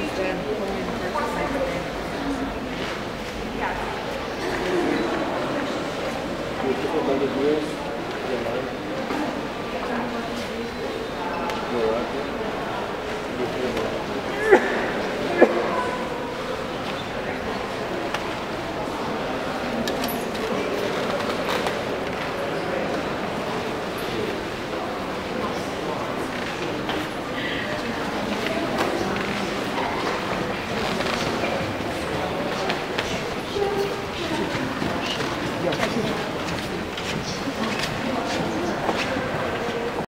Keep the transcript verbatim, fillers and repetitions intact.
use them only in the first and second day. Yeah.